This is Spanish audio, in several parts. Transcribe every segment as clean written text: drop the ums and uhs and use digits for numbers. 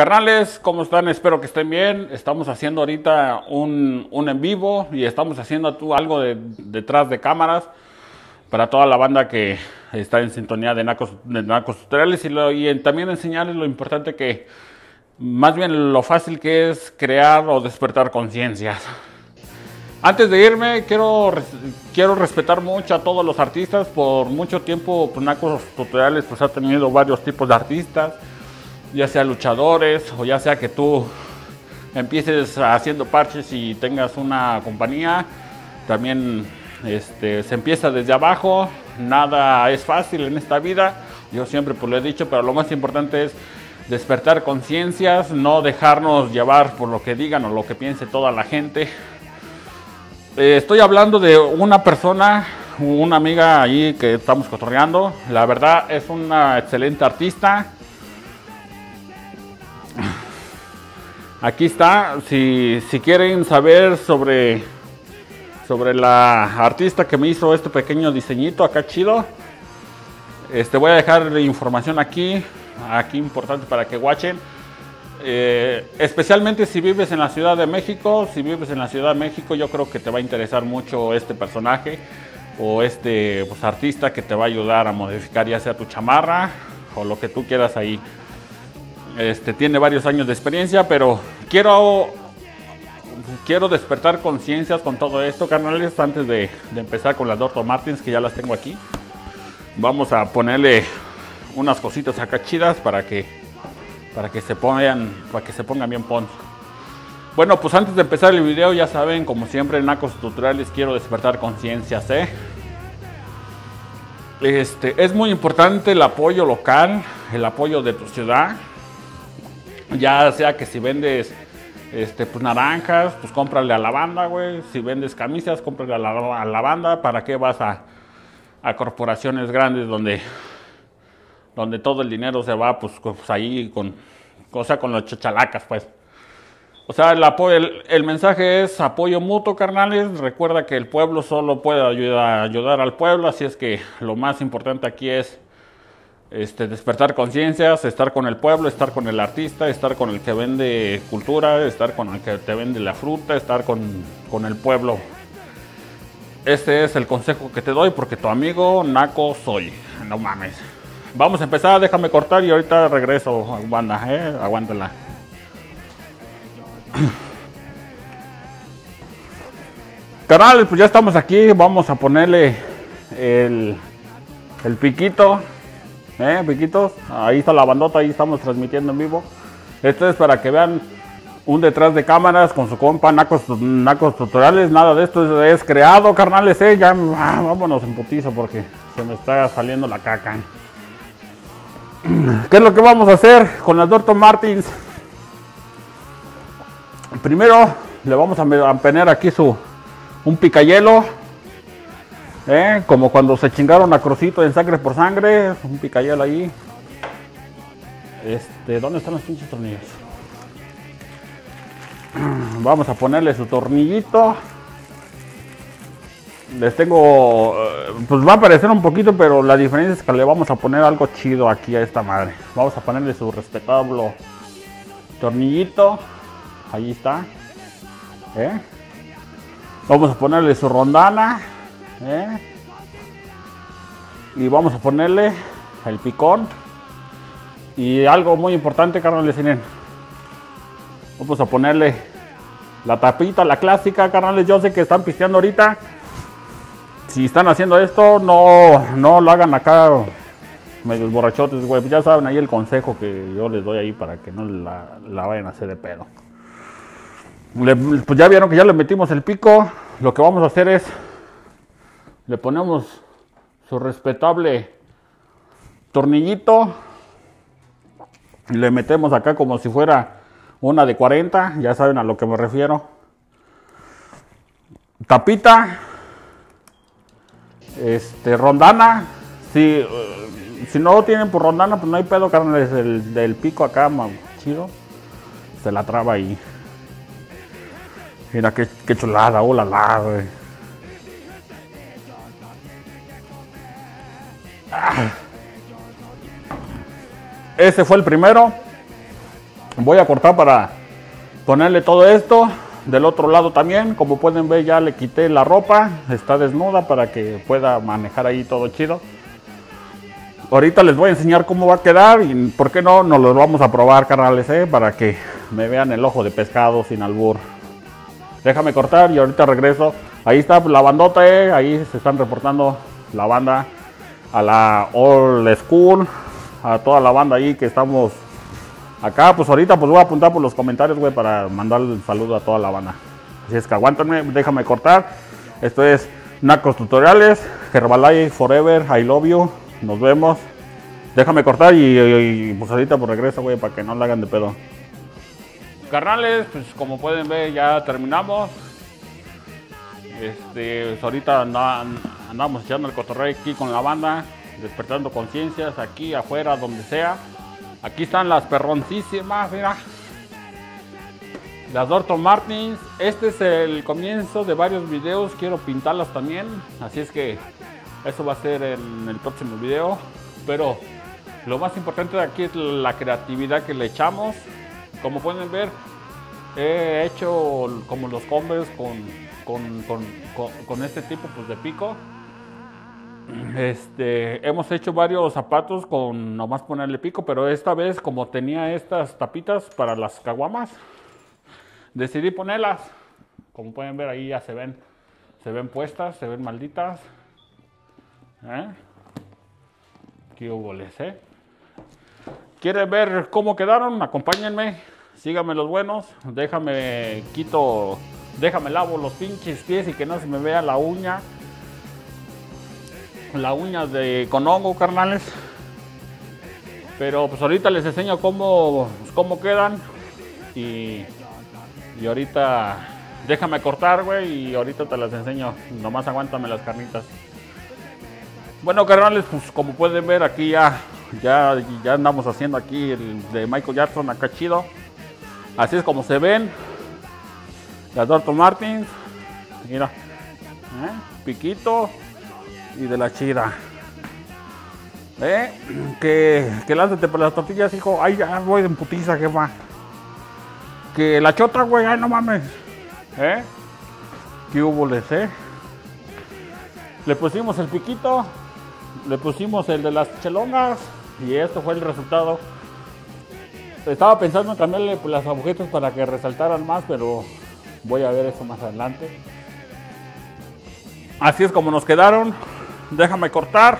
Carnales, ¿cómo están? Espero que estén bien. Estamos haciendo ahorita un en vivo y estamos haciendo algo detrás de cámaras para toda la banda que está en sintonía de Nacos Tutoriales y también enseñarles lo importante que, más bien lo fácil que es crear o despertar conciencias. Antes de irme, quiero respetar mucho a todos los artistas. Por mucho tiempo, pues, Nacos Tutoriales pues, ha tenido varios tipos de artistas, ya sea luchadores o ya sea que tú empieces haciendo parches y tengas una compañía. También se empieza desde abajo, nada es fácil en esta vida, yo siempre pues, lo he dicho, pero lo más importante es despertar conciencias, no dejarnos llevar por lo que digan o lo que piense toda la gente. Estoy hablando de una persona, una amiga ahí que estamos cotorreando, la verdad es una excelente artista. Aquí está, si quieren saber sobre la artista que me hizo este pequeño diseñito acá chido, voy a dejar información aquí importante para que watchen, especialmente si vives en la Ciudad de México. Si vives en la Ciudad de México, yo creo que te va a interesar mucho este personaje o este pues, artista que te va a ayudar a modificar ya sea tu chamarra o lo que tú quieras ahí. Tiene varios años de experiencia, pero quiero despertar conciencias con todo esto, carnales. Antes de empezar con las Dr. Martens, que ya las tengo aquí, vamos a ponerle unas cositas acá chidas para que se pongan bien pon. Bueno, pues antes de empezar el video, ya saben, como siempre en Nacos Tutoriales quiero despertar conciencias, ¿eh? Es muy importante el apoyo local, el apoyo de tu ciudad. Ya sea que si vendes pues, naranjas, pues cómprale a la banda, güey. Si vendes camisas, cómprale a la banda. ¿Para qué vas a corporaciones grandes donde todo el dinero se va, pues ahí con los chachalacas, pues? O sea, el mensaje es apoyo mutuo, carnales. Recuerda que el pueblo solo puede ayudar al pueblo, así es que lo más importante aquí es despertar conciencias, estar con el pueblo, estar con el artista, estar con el que vende cultura, estar con el que te vende la fruta, estar con el pueblo. Este es el consejo que te doy porque tu amigo naco soy. No mames. Vamos a empezar, déjame cortar y ahorita regreso, banda, aguántala. Carnales, pues ya estamos aquí, vamos a ponerle el piquito. Piquitos, ahí está la bandota, ahí estamos transmitiendo en vivo. Esto es para que vean un detrás de cámaras con su compa Nacos Tutoriales. Nada de esto es creado, carnales, ya vámonos en putizo porque se me está saliendo la caca. ¿Qué es lo que vamos a hacer con las Dr. Martens? Primero le vamos a poner aquí un picayelo. Como cuando se chingaron a Crocito en Sangre por Sangre, un picayelo ahí. ¿Dónde están los pinches tornillos? Vamos a ponerle su tornillito. Les tengo, pues va a aparecer un poquito, pero la diferencia es que le vamos a poner algo chido aquí a esta madre. Vamos a ponerle su respetable tornillito. Ahí está. Vamos a ponerle su rondana. Y vamos a ponerle el picón. Y algo muy importante, carnales, miren, vamos a ponerle la tapita, la clásica, carnales. Yo sé que están pisteando ahorita. Si están haciendo esto, no lo hagan acá medios borrachotes, güey. Ya saben ahí el consejo que yo les doy ahí para que no la vayan a hacer de pedo. Pues ya vieron que ya le metimos el pico. Lo que vamos a hacer es le ponemos su respetable tornillito. Le metemos acá como si fuera una de 40. Ya saben a lo que me refiero. Tapita. Rondana. Si no tienen por rondana, pues no hay pedo, carnales. El del pico acá, man, chido. Se la traba ahí. Mira qué chulada. Hola, güey. Ese fue el primero. Voy a cortar para ponerle todo esto. Del otro lado también, como pueden ver, ya le quité la ropa, está desnuda para que pueda manejar ahí todo chido. Ahorita les voy a enseñar cómo va a quedar y por qué no nos lo vamos a probar, carnales, para que me vean el ojo de pescado sin albur. Déjame cortar y ahorita regreso. Ahí está la bandota, ahí se están reportando la banda, a la old school, a toda la banda ahí que estamos acá. Pues ahorita pues voy a apuntar por los comentarios, güey, para mandar el saludo a toda la banda. Así es que aguántenme, déjame cortar. Esto es Nacos Tutoriales, Herbalife Forever, I love you. Nos vemos. Déjame cortar y pues ahorita pues regreso, güey, para que no la hagan de pedo. Carnales, pues como pueden ver ya terminamos. Pues, ahorita andamos echando el cotorreo aquí con la banda, despertando conciencias aquí afuera, donde sea. Aquí están las perroncísimas, mira. Las Dr. Martens. Este es el comienzo de varios videos. Quiero pintarlas también. Así es que eso va a ser en el próximo video. Pero lo más importante de aquí es la creatividad que le echamos. Como pueden ver, he hecho como los combos con este tipo pues, de pico. Hemos hecho varios zapatos con nomás ponerle pico, pero esta vez como tenía estas tapitas para las caguamas, decidí ponerlas. Como pueden ver ahí ya se ven puestas, se ven malditas. Qué óboles, ¿Quieren ver cómo quedaron? Acompáñenme, síganme los buenos. Déjame lavo los pinches pies y que no se me vea la uña. La uña con hongo, carnales. Pero pues ahorita les enseño cómo quedan. Y ahorita déjame cortar, güey, y ahorita te las enseño. Nomás aguántame las carnitas. Bueno, carnales, pues como pueden ver aquí ya andamos haciendo aquí el de Michael Jackson acá chido. Así es como se ven las Dr. Martens. Mira, piquito y de la chida, que lánzate por las tortillas, hijo. Ay, ya voy en putiza, jefa. Que la chota, güey, ay, no mames. Que hubo les, le pusimos el piquito, le pusimos el de las chelongas y esto fue el resultado. Estaba pensando en cambiarle las agujetas para que resaltaran más, pero voy a ver eso más adelante. Así es como nos quedaron. Déjame cortar.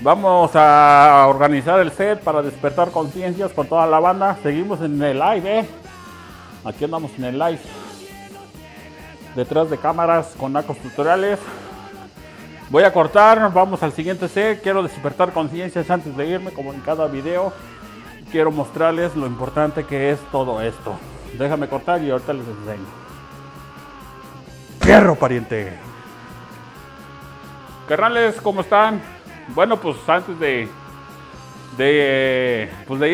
Vamos a organizar el set para despertar conciencias con toda la banda. Seguimos en el live, Aquí andamos en el live. Detrás de cámaras con Nacos Tutoriales. Voy a cortar. Vamos al siguiente set. Quiero despertar conciencias antes de irme, como en cada video. Quiero mostrarles lo importante que es todo esto. Déjame cortar y ahorita les enseño. ¡Fierro, pariente! Carnales, ¿cómo están? Bueno, pues antes de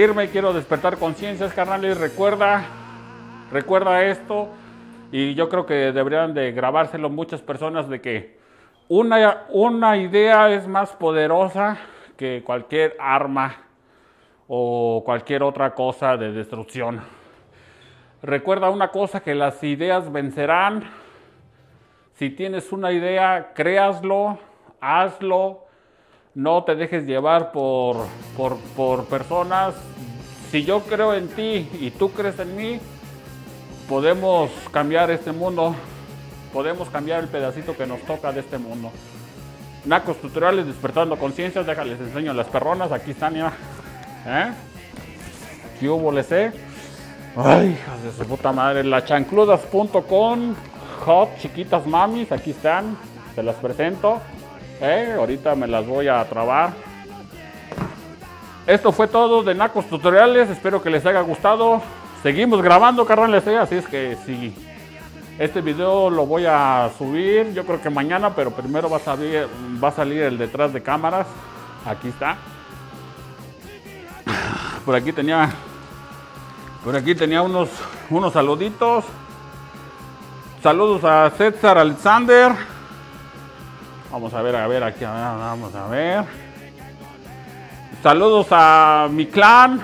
irme, quiero despertar conciencias, carnales. Recuerda esto. Y yo creo que deberían de grabárselo muchas personas, de que una idea es más poderosa que cualquier arma o cualquier otra cosa de destrucción. Recuerda una cosa, que las ideas vencerán. Si tienes una idea, créaslo. Hazlo, no te dejes llevar por personas. Si yo creo en ti y tú crees en mí, podemos cambiar este mundo. Podemos cambiar el pedacito que nos toca de este mundo. Nacos Tutoriales, despertando conciencias. Déjales enseño las perronas. Aquí están ya. ¿Qué hubo les? Ay, hijas de su puta madre. Lachancludas.com, Hot Chiquitas Mamis. Aquí están. Te las presento. Ahorita me las voy a trabar. Esto fue todo de Nacos Tutoriales. Espero que les haya gustado. Seguimos grabando, carnales, así es que sí. Este video lo voy a subir, yo creo que mañana, pero primero va a salir el detrás de cámaras. Aquí está. Por aquí tenía unos saluditos. Saludos a César Alexander. Vamos a ver, aquí, vamos a ver. Saludos a mi clan,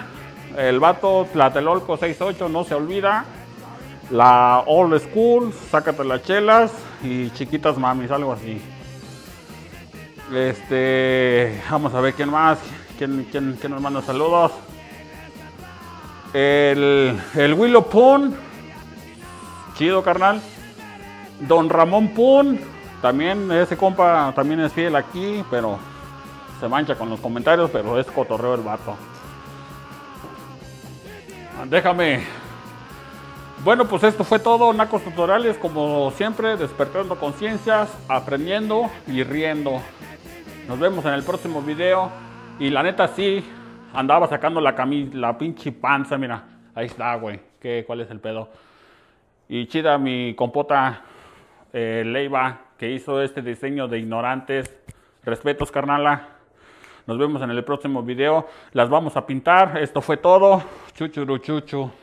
El vato, Tlatelolco 68, no se olvida. La Old School, Sácate las Chelas y Chiquitas Mamis, algo así. Vamos a ver quién más, quién nos manda saludos. El Willow Pun, chido carnal. Don Ramón Pun, también ese compa también es fiel aquí, pero se mancha con los comentarios, pero es cotorreo el vato. Déjame. Bueno, pues esto fue todo, Nacos Tutoriales, como siempre, despertando conciencias, aprendiendo y riendo. Nos vemos en el próximo video. Y la neta sí, andaba sacando la pinche panza, mira. Ahí está, güey. ¿Cuál es el pedo? Y chida mi compota Leiva, que hizo este diseño de ignorantes. Respetos, carnala. Nos vemos en el próximo video. Las vamos a pintar. Esto fue todo. Chuchuruchuchu.